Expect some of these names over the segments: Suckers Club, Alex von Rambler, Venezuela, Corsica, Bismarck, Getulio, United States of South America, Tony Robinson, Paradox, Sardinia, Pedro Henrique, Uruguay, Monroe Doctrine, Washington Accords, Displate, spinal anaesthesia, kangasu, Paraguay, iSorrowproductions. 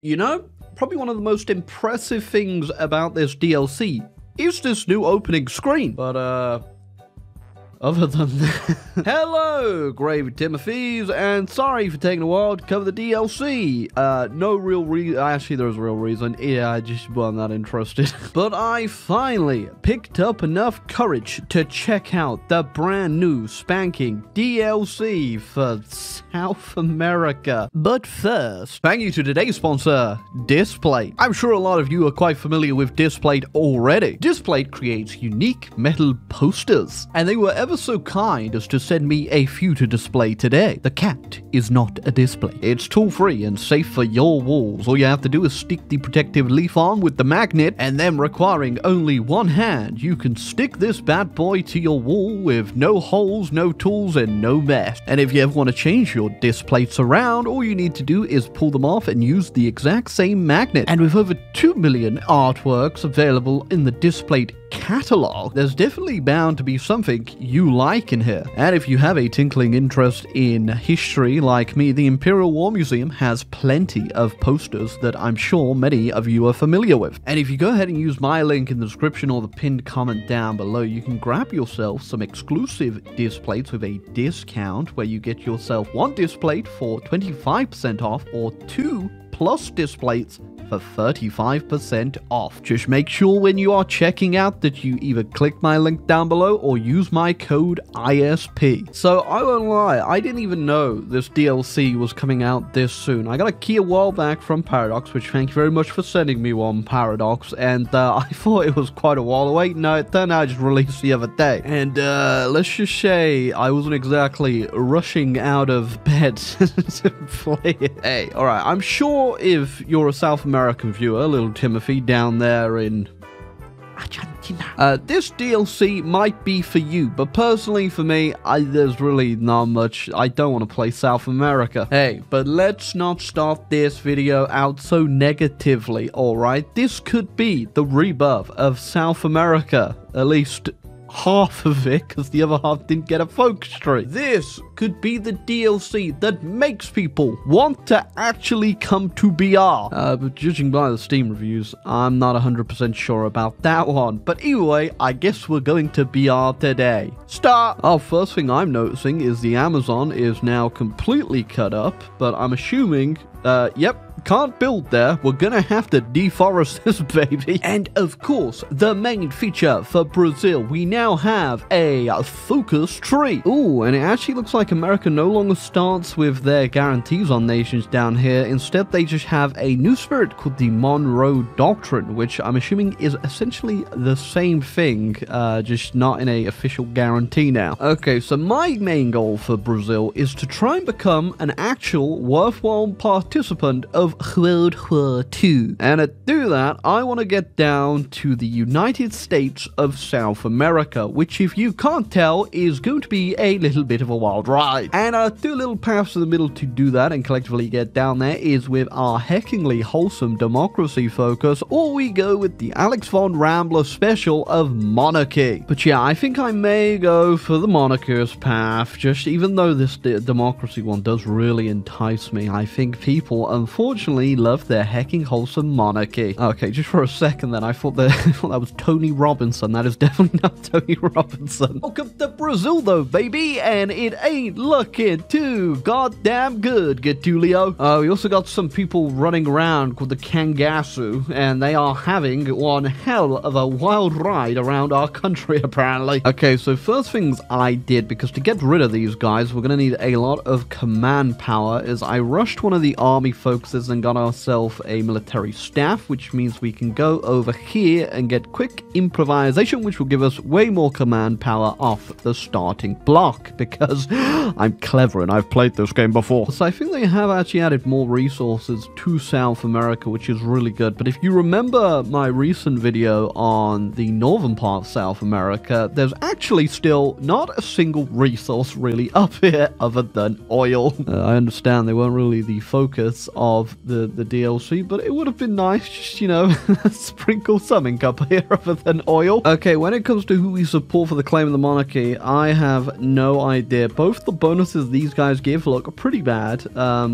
You know, probably one of the most impressive things about this DLC is this new opening screen. But, other than that... Hello, Grave Timothy's, and sorry for taking a while to cover the DLC. No real reason... Actually, there's a real reason. Yeah, I'm not interested. But I finally picked up enough courage to check out the brand new spanking DLC for South America. But first, thank you to today's sponsor, Displate. I'm sure a lot of you are quite familiar with Displate already. Displate creates unique metal posters, and they were ever so kind as to send me a few to display today. The cat is not a display. It's tool free and safe for your walls. All you have to do is stick the protective leaf on with the magnet, and then requiring only one hand, you can stick this bad boy to your wall with no holes, no tools, and no mess. And if you ever want to change your displates around, all you need to do is pull them off and use the exact same magnet. And with over 2 million artworks available in the Displate catalog, there's definitely bound to be something you like in here. And if you have a tinkling interest in history like me, the Imperial War Museum has plenty of posters that I'm sure many of you are familiar with. And if you go ahead and use my link in the description or the pinned comment down below, you can grab yourself some exclusive Displates with a discount, where you get yourself one Displate for 25% off or 2+ Displates for 35% off. Just make sure when you are checking out that you either click my link down below or use my code ISP. So I won't lie, I didn't even know this DLC was coming out this soon. I got a key a while back from Paradox, which thank you very much for sending me one, Paradox, and I thought it was quite a while away. No, it turned out I just released the other day. And let's just say I wasn't exactly rushing out of bed to play it. Hey, alright, I'm sure if you're a South American viewer, little Timothy down there in Argentina, this DLC might be for you, but personally for me, there's really not much. I don't want to play South America. Hey, but let's not start this video out so negatively, alright? This could be the rebirth of South America, at least half of it, because the other half didn't get a focus tree. This could be the DLC that makes people want to actually come to BR. But judging by the Steam reviews, I'm not 100% sure about that one. But either way, I guess we're going to BR today. Start! Oh, first thing I'm noticing is the Amazon is now completely cut up, but I'm assuming, yep, can't build there. We're gonna have to deforest this baby. And of course, the main feature for Brazil, we now have a focus tree. Ooh, and it actually looks like America no longer starts with their guarantees on nations down here. Instead, they just have a new spirit called the Monroe Doctrine, which I'm assuming is essentially the same thing, just not in a official guarantee now. Okay, so my main goal for Brazil is to try and become an actual worthwhile participant of World War II. And to do that, I want to get down to the United States of South America, which, if you can't tell, is going to be a little bit of a wild ride. And our two little paths in the middle to do that and collectively get down there is with our heckingly wholesome democracy focus, or we go with the Alex von Rambler special of monarchy. But yeah, I think I may go for the monarchist path, just even though this democracy one does really entice me. I think people, unfortunately, love their hecking wholesome monarchy. Okay, just for a second then, I thought that was Tony Robinson. That is definitely not Tony Robinson. Welcome to Brazil though, baby, and it ain't looking too goddamn good, Getulio. We also got some people running around called the kangasu, and they are having one hell of a wild ride around our country, apparently. Okay, so first things I did, because to get rid of these guys, we're gonna need a lot of command power, is I rushed one of the army folks and got ourselves a military staff, which means we can go over here and get quick improvisation, which will give us way more command power off the starting block, because I'm clever and I've played this game before. So I think they have actually added more resources to South America, which is really good. But if you remember my recent video on the northern part of South America, there's actually still not a single resource really up here other than oil. I understand they weren't really the focus of the DLC, but it would have been nice just, you know, sprinkle something up here other than oil. Okay, when it comes to who we support for the claim of the monarchy, I have no idea. Both the bonuses these guys give look pretty bad.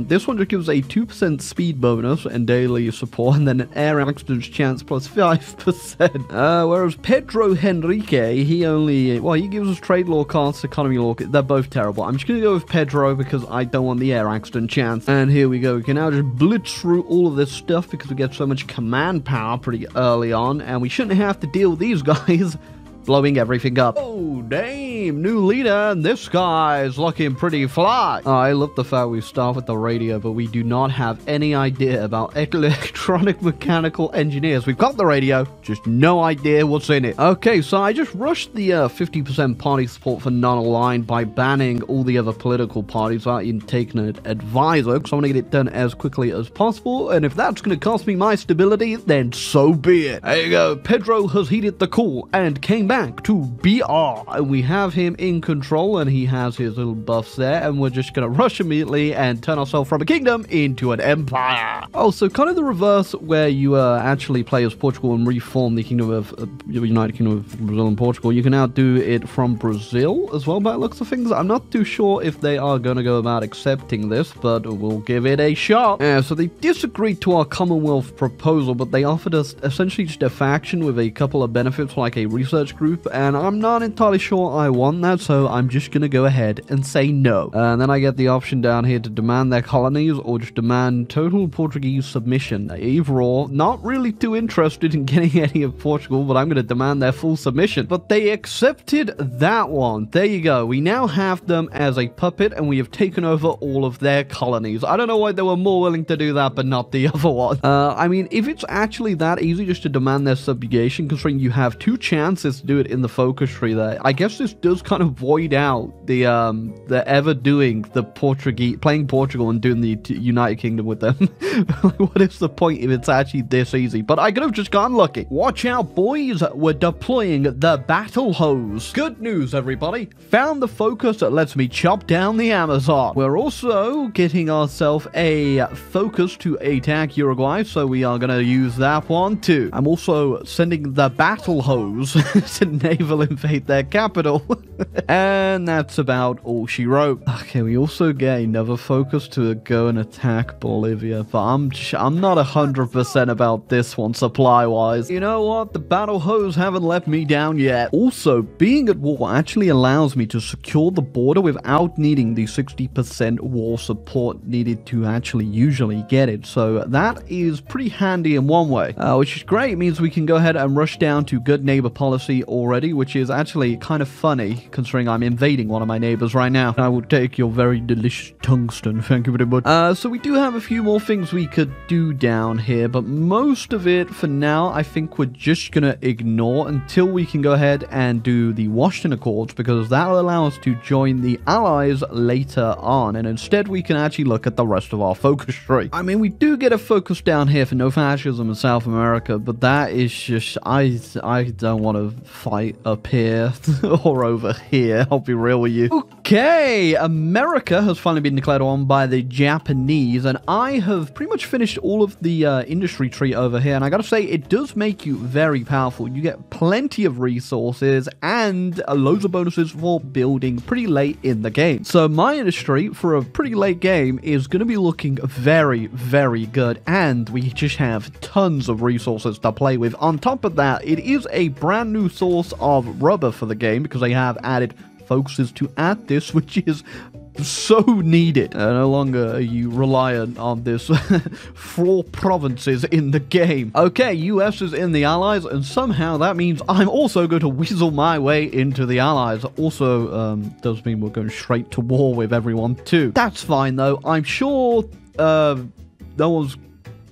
This one just gives a 2% speed bonus and daily support, and then an air accidents chance plus 5%. Whereas Pedro Henrique, he only, well, he gives us trade law cards, economy law. They're both terrible. I'm just going to go with Pedro because I don't want the air accident chance. And here we go. We can now just blitz through all of this stuff because we get so much command power pretty early on, and we shouldn't have to deal with these guys blowing everything up. Oh, damn, new leader, and this guy's looking pretty fly. Oh, I love the fact we start with the radio, but we do not have any idea about electronic mechanical engineers. We've got the radio, just no idea what's in it. Okay, so I just rushed the 50% party support for non-aligned by banning all the other political parties out in taking an advisor, because I want to get it done as quickly as possible, and if that's going to cost me my stability, then so be it. There you go, Pedro has heeded the call and came back to BR, and we have him in control, and he has his little buffs there, and we're just gonna rush immediately and turn ourselves from a kingdom into an empire. Oh, so kind of the reverse where you actually play as Portugal and reform the kingdom of United Kingdom of Brazil and Portugal. You can now do it from Brazil as well by the looks of things. I'm not too sure if they are gonna go about accepting this, but we'll give it a shot. Yeah, so they disagreed to our Commonwealth proposal, but they offered us essentially just a faction with a couple of benefits like a research group, and I'm not entirely sure I want that, so I'm just gonna go ahead and say no. And then I get the option down here to demand their colonies or just demand total Portuguese submission. Either or, not really too interested in getting any of Portugal, but I'm gonna demand their full submission. But they accepted that one. There you go. We now have them as a puppet, and we have taken over all of their colonies. I don't know why they were more willing to do that, but not the other one. I mean, if it's actually that easy just to demand their subjugation, considering you have two chances to do it in the focus tree there. I guess this does kind of void out the ever doing the Portuguese, playing Portugal and doing the United Kingdom with them. What is the point if it's actually this easy? But I could have just gotten lucky. Watch out, boys. We're deploying the battle hose. Good news, everybody. Found the focus that lets me chop down the Amazon. We're also getting ourselves a focus to attack Uruguay, so we are going to use that one too. I'm also sending the battle hose to naval invade their capital. And that's about all she wrote. Okay, we also get another focus to go and attack Bolivia, but I'm not 100% about this one supply-wise. You know what? The battle hose haven't let me down yet. Also, being at war actually allows me to secure the border without needing the 60% war support needed to actually usually get it. So that is pretty handy in one way, which is great. It means we can go ahead and rush down to good neighbor policy already, which is actually kind of funny considering I'm invading one of my neighbors right now. I will take your very delicious tungsten. Thank you very much. So we do have a few more things we could do down here, but most of it for now, I think we're just going to ignore until we can go ahead and do the Washington Accords, because that will allow us to join the Allies later on. And instead, we can actually look at the rest of our focus tree. I mean, we do get a focus down here for no fascism in South America, but that is just, I don't want to fight up here or over here. I'll be real with you. Okay, America has finally been declared on by the Japanese, and I have pretty much finished all of the industry tree over here, and I gotta say, it does make you very powerful. You get plenty of resources and loads of bonuses for building pretty late in the game. So my industry for a pretty late game is gonna be looking very, very good, and we just have tons of resources to play with. On top of that, it is a brand new source of rubber for the game because they have added focuses to add this, which is so needed. No longer are you reliant on this 4 provinces in the game. Okay, US is in the Allies, and somehow that means I'm also going to weasel my way into the Allies. Also, does mean we're going straight to war with everyone too. That's fine though. I'm sure no one's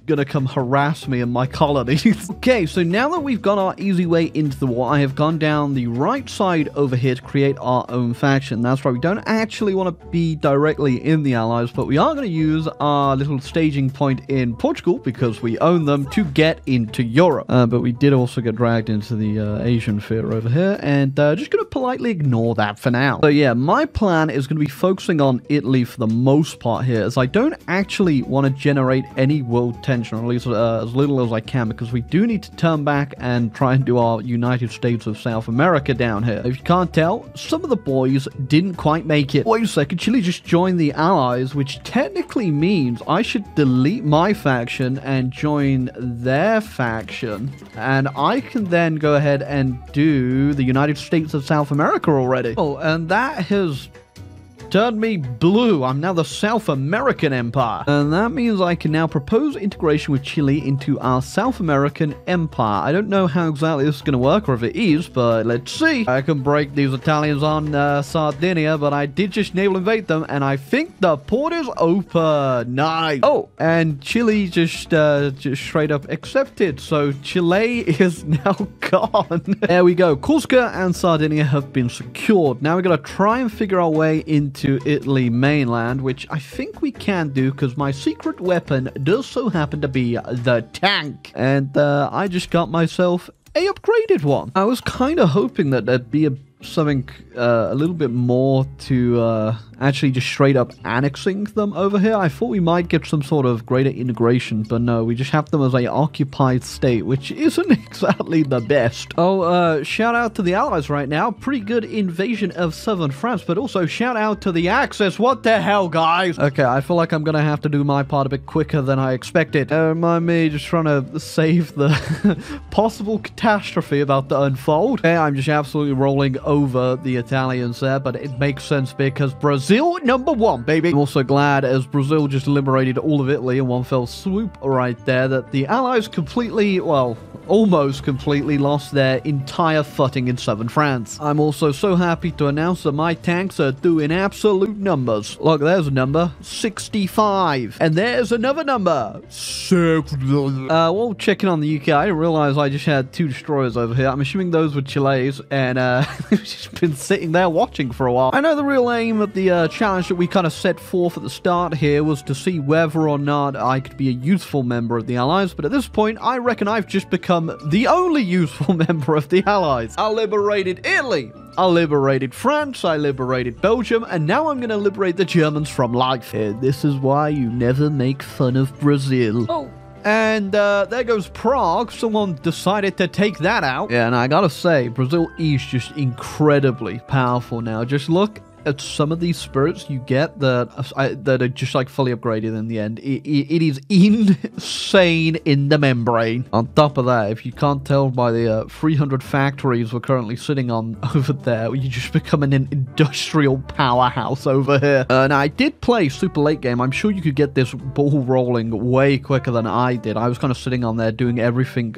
gonna come harass me in my colonies. Okay, so now that we've got our easy way into the war, I have gone down the right side over here to create our own faction. That's right, we don't actually want to be directly in the Allies, but we are going to use our little staging point in Portugal, because we own them, to get into Europe. But we did also get dragged into the Asian sphere over here, and just gonna politely ignore that for now. So yeah, my plan is gonna be focusing on Italy for the most part here, as I don't actually want to generate any world tension, or at least as little as I can, because we do need to turn back and try and do our United States of South America down here. If you can't tell, some of the boys didn't quite make it. Wait a second, Chile just joined the Allies, which technically means I should delete my faction and join their faction, and I can then go ahead and do the United States of South America already. Oh, and that has turned me blue. I'm now the South American Empire. And that means I can now propose integration with Chile into our South American Empire. I don't know how exactly this is going to work, or if it is, but let's see. I can break these Italians on Sardinia, but I did just naval invade them, and I think the port is open. Nice. Oh, and Chile just straight up accepted. So Chile is now gone. There we go. Corsica and Sardinia have been secured. Now we're going to try and figure our way into to Italy mainland, which I think we can do, because my secret weapon does so happen to be the tank, and I just got myself a upgraded one. I was kind of hoping that there'd be something a little bit more to actually just straight up annexing them over here. I thought we might get some sort of greater integration, but no, we just have them as an occupied state, which isn't exactly the best. Oh, shout out to the Allies right now. Pretty good invasion of southern France, but also shout out to the Axis. What the hell, guys? Okay, I feel like I'm gonna have to do my part a bit quicker than I expected. Never mind me just trying to save the possible catastrophe about to unfold. Okay, I'm just absolutely rolling over the Italians there, but it makes sense because Brazil #1, baby. I'm also glad, as Brazil just liberated all of Italy in one fell swoop right there, that the Allies completely, well, almost completely lost their entire footing in southern France. I'm also so happy to announce that my tanks are doing absolute numbers. Look, there's a number, 65, and there's another number, 6. While checking on the UK, I didn't realize I just had 2 destroyers over here. I'm assuming those were Chile's, and we've just been sitting there watching for a while. I know the real aim of the challenge that we kind of set forth at the start here was to see whether or not I could be a useful member of the Allies, but at this point, I reckon I've just become the only useful member of the Allies. I liberated Italy. I liberated France, I liberated Belgium, and now I'm going to liberate the Germans from life. And this is why you never make fun of Brazil. Oh. And there goes Prague. Someone decided to take that out. Yeah, and I gotta say, Brazil is just incredibly powerful now. Just look at some of these spirits you get that are just like fully upgraded in the end. It is insane in the membrane. On top of that, if you can't tell by the 300 factories we're currently sitting on over there, you're just becoming an industrial powerhouse over here. Now, I did play super late game. I'm sure you could get this ball rolling way quicker than I did. I was kind of sitting on there doing everything,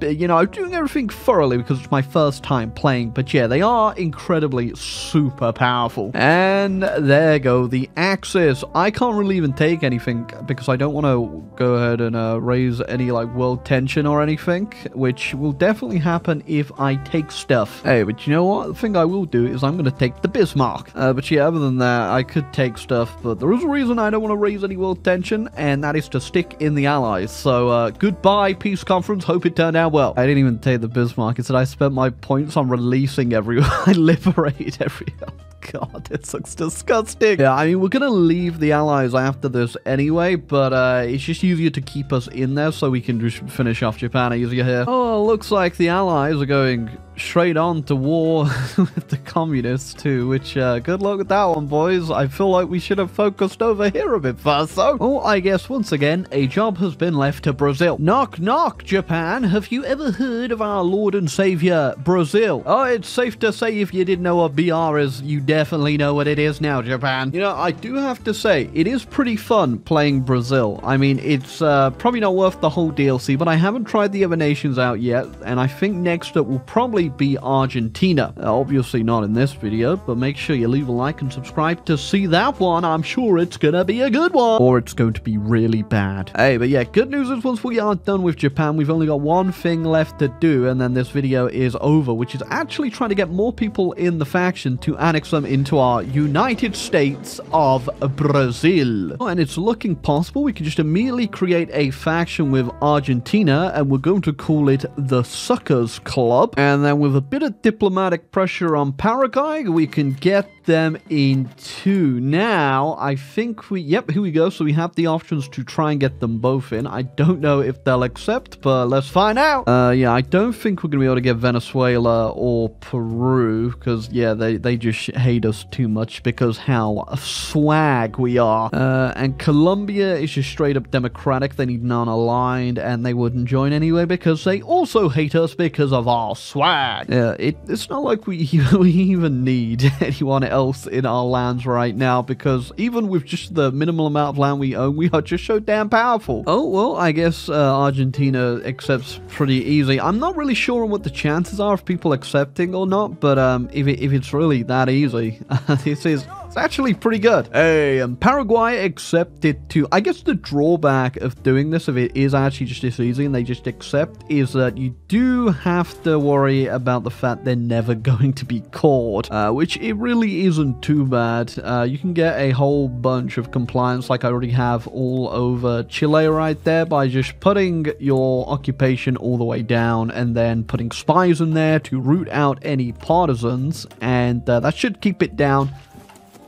you know, doing everything thoroughly because it's my first time playing. But yeah, they are incredibly super powerful. And there go the Axis. I can't really even take anything because I don't want to go ahead and raise any like world tension or anything, which will definitely happen if I take stuff. Hey, but you know what? The thing I will do is I'm going to take the Bismarck. But yeah, other than that, I could take stuff, but there is a reason I don't want to raise any world tension, and that is to stick in the Allies. So goodbye, peace conference. Hope it turned out well. I didn't even take the Bismarck. Instead, I spent my points on releasing everyone. I liberated everyone. God, this looks disgusting. Yeah, I mean, we're going to leave the Allies after this anyway, but it's just easier to keep us in there so we can just finish off Japan easier here. Oh, looks like the Allies are going straight on to war with the Communists too, which good luck with that one, boys. I feel like we should have focused over here a bit faster. So, well, I guess once again, a job has been left to Brazil. Knock, knock, Japan. Have you ever heard of our Lord and Savior, Brazil? Oh, it's safe to say if you didn't know what BR is, you definitely know what it is now, Japan. You know, I do have to say, it is pretty fun playing Brazil. I mean, it's probably not worth the whole DLC, but I haven't tried the other nations out yet, and I think next up will probably might be Argentina. Obviously not in this video, but make sure you leave a like and subscribe to see that one. I'm sure it's gonna be a good one, or it's going to be really bad. Hey, but yeah, good news is once we are done with Japan, we've only got one thing left to do, and then this video is over, which is actually trying to get more people in the faction to annex them into our United States of Brazil. Oh, and it's looking possible. We can just immediately create a faction with Argentina, and we're going to call it the Suckers Club. And then with a bit of diplomatic pressure on Paraguay, we can get them in two. Now, I think we... Yep, here we go. So we have the options to try and get them both in. I don't know if they'll accept, but let's find out. Yeah, I don't think we're going to be able to get Venezuela or Peru, because, yeah, they just hate us too much because how swag we are. And Colombia is just straight up democratic. They need non-aligned, and they wouldn't join anyway because they also hate us because of our swag. Yeah, it's not like we even need anyone else in our lands right now, because even with just the minimal amount of land we own, we are just so damn powerful. Oh, well, I guess Argentina accepts pretty easy. I'm not really sure on what the chances are of people accepting or not, but if it's really that easy, it's actually pretty good. Hey, and Paraguay accepted too. I guess the drawback of doing this, if it is actually just this easy and they just accept, is that you do have to worry about the fact they're never going to be caught, which it really isn't too bad. You can get a whole bunch of compliance like I already have all over Chile right there by just putting your occupation all the way down and then putting spies in there to root out any partisans, and that should keep it down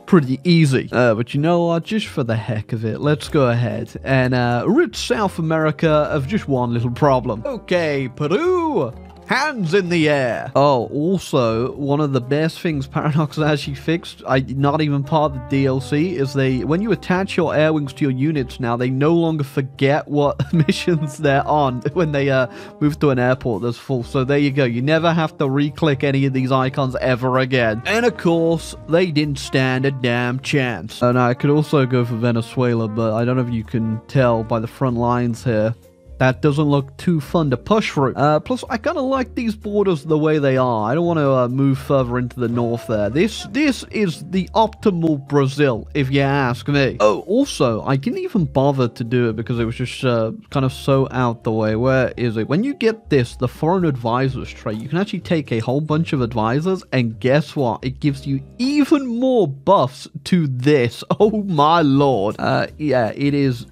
pretty easy. But you know what, just for the heck of it, let's go ahead and rid South America of just one little problem. Okay, Peru, hands in the air. Oh, also, one of the best things Paradox has actually fixed, not even part of the DLC, is when you attach your air wings to your units now, they no longer forget what missions they're on when they move to an airport that's full. So there you go. You never have to re-click any of these icons ever again. And of course, they didn't stand a damn chance. And I could also go for Venezuela, but I don't know if you can tell by the front lines here. That doesn't look too fun to push through. Plus, I kind of like these borders the way they are. I don't want to move further into the north there. This is the optimal Brazil, if you ask me. Oh, also, I didn't even bother to do it because it was just kind of so out the way. Where is it? When you get this, the foreign advisors trait, you can actually take a whole bunch of advisors, and guess what? It gives you even more buffs to this. Oh, my lord. Yeah, it is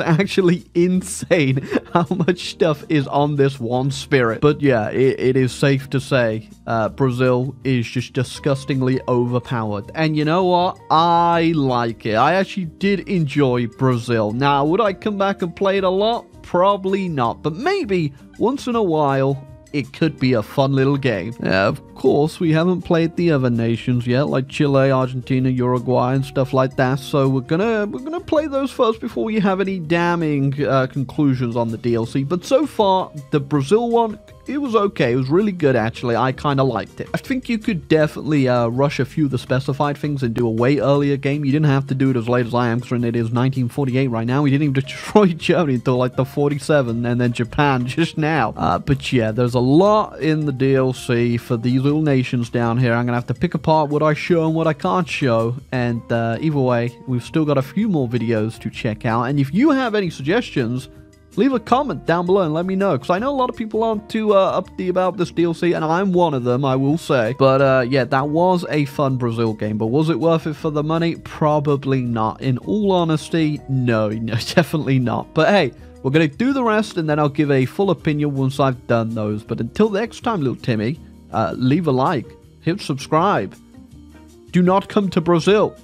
actually insane how much stuff is on this one spirit. But yeah, it is safe to say Brazil is just disgustingly overpowered. And you know what? I like it. I actually did enjoy Brazil. Now, would I come back and play it a lot? Probably not. But maybe once in a while, it could be a fun little game. Yeah, of course, we haven't played the other nations yet, like Chile, Argentina, Uruguay, and stuff like that. So we're gonna play those first before we have any damning conclusions on the DLC. But so far, the Brazil one, it was okay. It was really good, actually. I kind of liked it. I think you could definitely rush a few of the specified things and do a way earlier game. You didn't have to do it as late as I am, because it is 1948 right now. We didn't even destroy Germany until like the 47, and then Japan just now. But yeah, there's a lot in the DLC for these little nations down here. I'm going to have to pick apart what I show and what I can't show. And either way, we've still got a few more videos to check out. And if you have any suggestions, leave a comment down below and let me know, because I know a lot of people aren't too uppity about this DLC, and I'm one of them, I will say. But yeah, that was a fun Brazil game, but was it worth it for the money? Probably not. In all honesty, no, definitely not. But hey, we're going to do the rest, and then I'll give a full opinion once I've done those. But until next time, little Timmy, leave a like, hit subscribe. Do not come to Brazil.